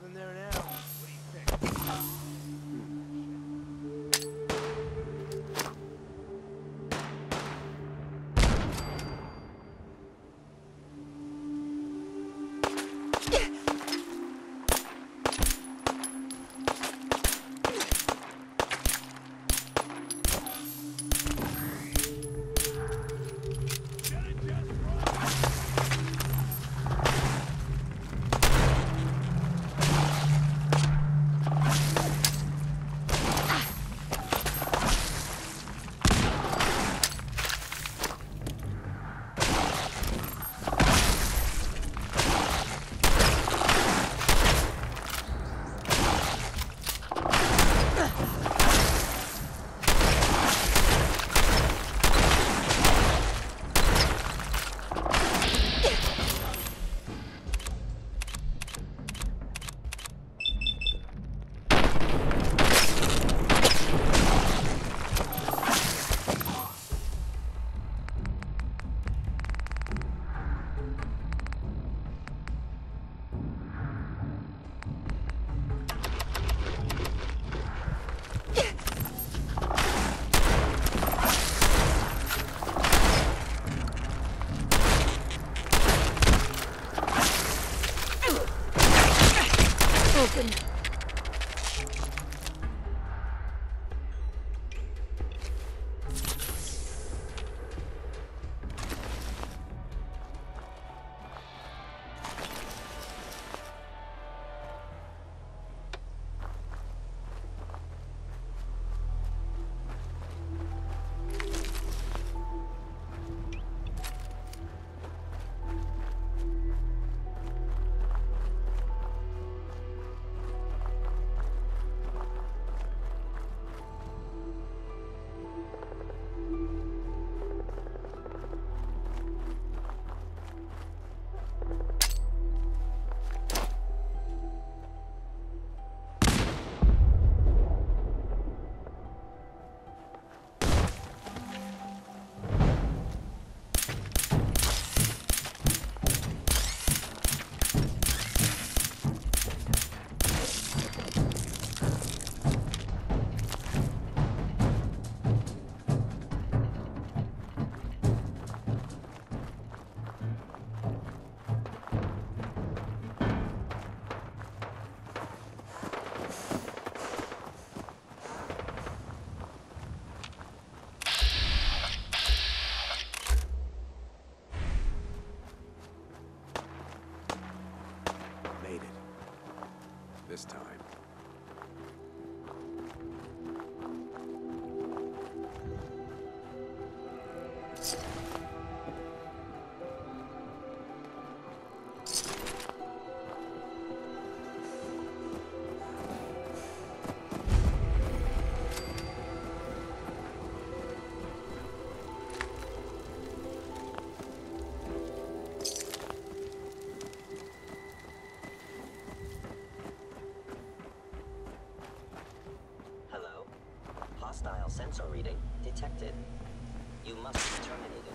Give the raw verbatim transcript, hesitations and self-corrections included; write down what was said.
nothing there now. What do you think? This time. Sensor reading detected. You must be terminated.